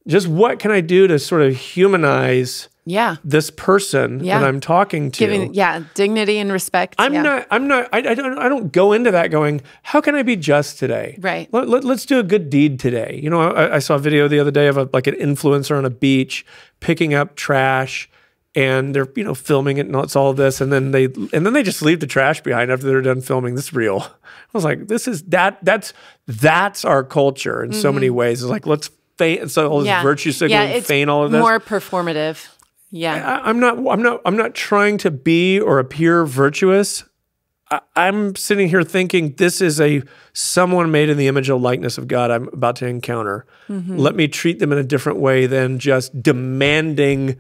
just what can I do to sort of humanize yeah. this person yeah. that I'm talking to? Giving, yeah, dignity and respect. I'm yeah. not, I'm not, I, I don't, I don't go into that going, how can I be just today? Right. Let, let, let's do a good deed today. You know, I, I saw a video the other day of a, like an influencer on a beach picking up trash, and they're, you know, filming it and it's all this. And then they, and then they just leave the trash behind after they're done filming this reel. I was like, this is that, that's, that's our culture in mm-hmm. so many ways. It's like, let's, faint, so all this yeah. virtue signaling, yeah, feign all of this. More performative. Yeah, I, I'm not. I'm not. I'm not trying to be or appear virtuous. I, I'm sitting here thinking this is a someone made in the image and likeness of God I'm about to encounter. Mm-hmm. Let me treat them in a different way than just demanding.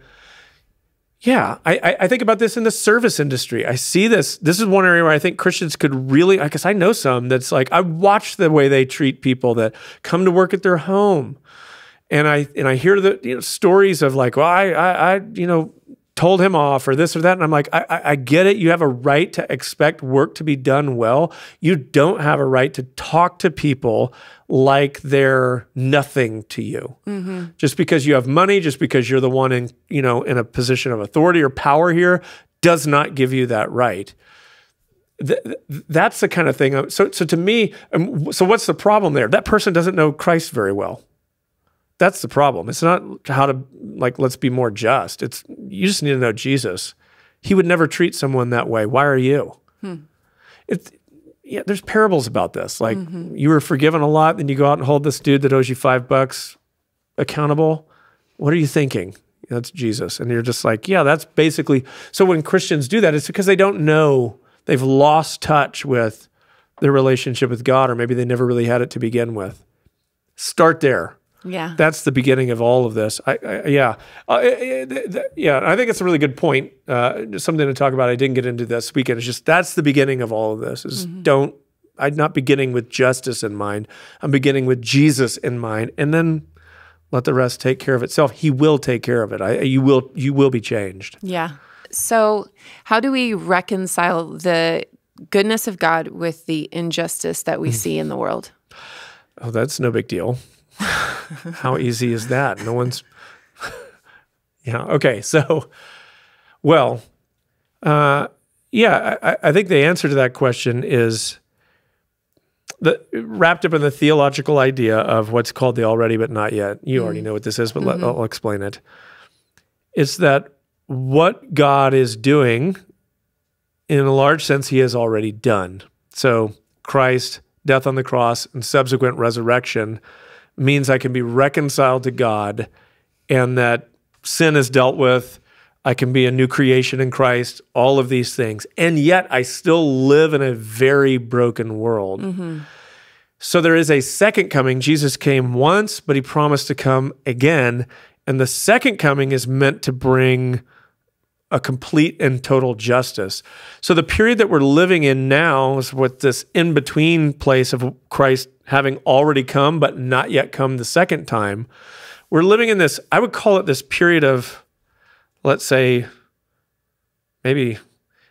Yeah, I, I think about this in the service industry. I see this. This is one area where I think Christians could really, because I know some that's like, I watch the way they treat people that come to work at their home. And I and I hear the you know, stories of like, well, I, I, I you know, told him off or this or that. And I'm like, I, I, I get it. You have a right to expect work to be done well. You don't have a right to talk to people like they're nothing to you. Mm-hmm. Just because you have money, just because you're the one in, you know, in a position of authority or power here, does not give you that right. Th that's the kind of thing. I'm, so, so to me, um, so what's the problem there? That person doesn't know Christ very well. That's the problem. It's not how to, like, let's be more just. It's, you just need to know Jesus. He would never treat someone that way. Why are you? Hmm. It's, yeah, there's parables about this. Like, mm-hmm. you were forgiven a lot, then you go out and hold this dude that owes you five bucks accountable. What are you thinking? That's Jesus. And you're just like, yeah, that's basically. So when Christians do that, it's because they don't know. They've lost touch with their relationship with God, or maybe they never really had it to begin with. Start there. Yeah, that's the beginning of all of this. I, I, yeah, uh, it, it, yeah. I think it's a really good point. Uh, something to talk about. I didn't get into this weekend. It's just that's the beginning of all of this. Is mm-hmm. don't. I'm not beginning with justice in mind. I'm beginning with Jesus in mind, and then let the rest take care of itself. He will take care of it. I, you will. You will be changed. Yeah. So how do we reconcile the goodness of God with the injustice that we see in the world? Oh, that's no big deal. How easy is that? No one's... yeah, okay, so, well, uh, yeah, I, I think the answer to that question is the, wrapped up in the theological idea of what's called the already but not yet. You mm. already know what this is, but mm-hmm. let, I'll explain it. It's that what God is doing, in a large sense, he has already done. So Christ, death on the cross, and subsequent resurrection means I can be reconciled to God and that sin is dealt with. I can be a new creation in Christ, all of these things. And yet I still live in a very broken world. Mm-hmm. So there is a second coming. Jesus came once, but he promised to come again. And the second coming is meant to bring a complete and total justice. So the period that we're living in now is with this in-between place of Christ having already come, but not yet come the second time. We're living in this, I would call it this period of, let's say, maybe,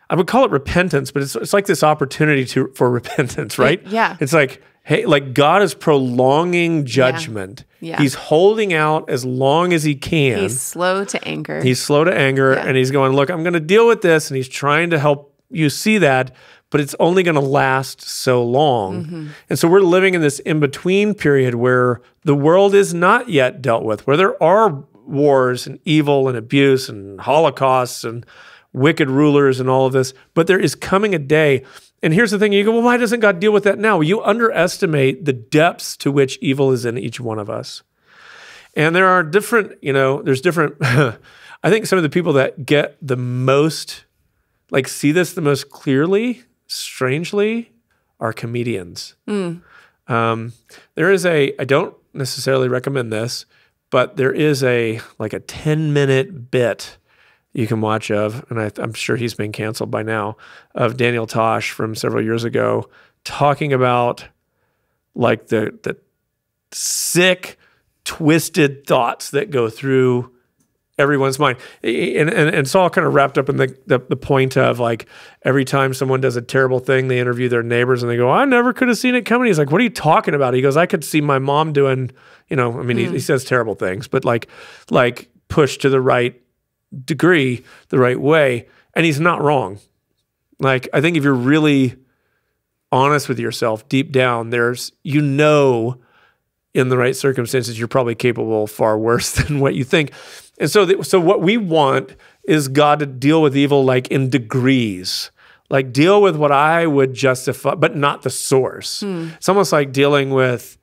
I would call it repentance, but it's, it's like this opportunity to for repentance, right? Yeah. It's like, hey, like God is prolonging judgment. Yeah. Yeah. He's holding out as long as he can. He's slow to anger. He's slow to anger, yeah. and he's going, look, I'm going to deal with this, and he's trying to help you see that, but it's only going to last so long. Mm-hmm. And so we're living in this in-between period where the world is not yet dealt with, where there are wars and evil and abuse and holocausts and wicked rulers and all of this, but there is coming a day. And here's the thing, you go, well, why doesn't God deal with that now? You underestimate the depths to which evil is in each one of us. And there are different, you know, there's different, I think some of the people that get the most, like see this the most clearly, strangely, are comedians. Mm. Um, there is a, I don't necessarily recommend this, but there is a, like a ten minute bit you can watch of, and I, I'm sure he's been canceled by now, of Daniel Tosh from several years ago, talking about like the, the sick, twisted thoughts that go through everyone's mind. And, and, and it's all kind of wrapped up in the, the, the point of like, every time someone does a terrible thing, they interview their neighbors and they go, I never could have seen it coming. He's like, what are you talking about? He goes, I could see my mom doing, you know, I mean, mm. he, he says terrible things, but like, like push to the right degree, the right way, and he's not wrong. Like, I think if you're really honest with yourself deep down, there's, you know, in the right circumstances, you're probably capable of far worse than what you think. And so, th so what we want is God to deal with evil like in degrees, like deal with what I would justify, but not the source. Mm. It's almost like dealing with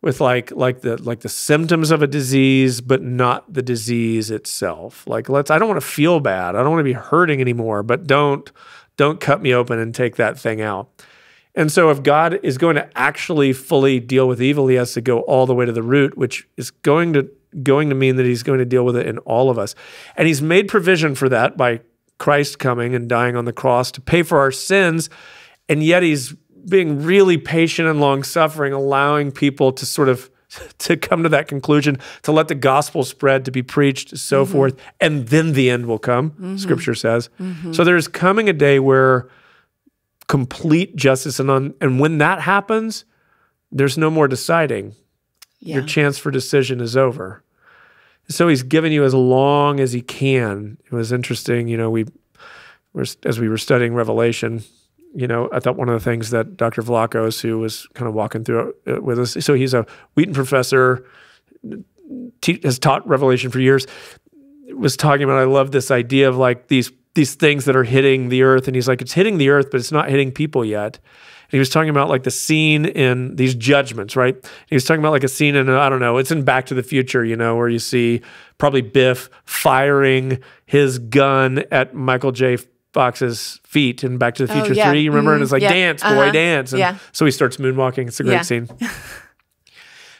with like like the like the symptoms of a disease, but not the disease itself. Like let's I don't want to feel bad. I don't want to be hurting anymore, but don't don't cut me open and take that thing out. And so if God is going to actually fully deal with evil, he has to go all the way to the root, which is going to going to mean that he's going to deal with it in all of us. And he's made provision for that by Christ coming and dying on the cross to pay for our sins, and yet he's being really patient and long-suffering, allowing people to sort of to come to that conclusion, to let the gospel spread, to be preached, so mm-hmm. forth, and then the end will come, mm-hmm. Scripture says. Mm-hmm. So there's coming a day where complete justice, and, on, and when that happens, there's no more deciding. Yeah. Your chance for decision is over. So he's given you as long as he can. It was interesting, you know, we were, as we were studying Revelation, you know, I thought one of the things that Doctor Vlachos, who was kind of walking through it with us, so he's a Wheaton professor, te has taught Revelation for years, was talking about, I love this idea of like these, these things that are hitting the earth. And he's like, it's hitting the earth, but it's not hitting people yet. And he was talking about like the scene in these judgments, right? And he was talking about like a scene in, I don't know, it's in Back to the Future, you know, where you see probably Biff firing his gun at Michael J. Fox's feet in Back to the Future oh, yeah. three, you remember? Mm, and it's like, yeah. dance, boy, uh-huh. dance. And yeah. so he starts moonwalking. It's a great yeah. scene.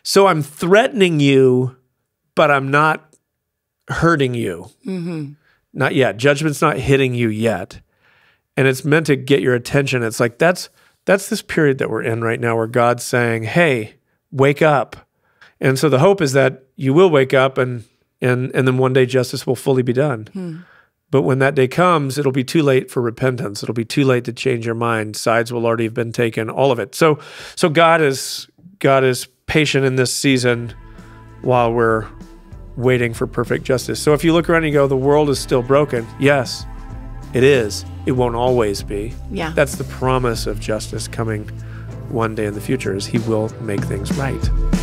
So I'm threatening you, but I'm not hurting you. Mm-hmm. Not yet. Judgment's not hitting you yet. And it's meant to get your attention. It's like, that's, that's this period that we're in right now where God's saying, hey, wake up. And so the hope is that you will wake up and, and, and then one day justice will fully be done. Mm. But when that day comes, it'll be too late for repentance. It'll be too late to change your mind. Sides will already have been taken, all of it. So, so God is, God is patient in this season while we're waiting for perfect justice. So if you look around and you go, the world is still broken. Yes, it is. It won't always be. Yeah. That's the promise of justice coming one day in the future, is he will make things right.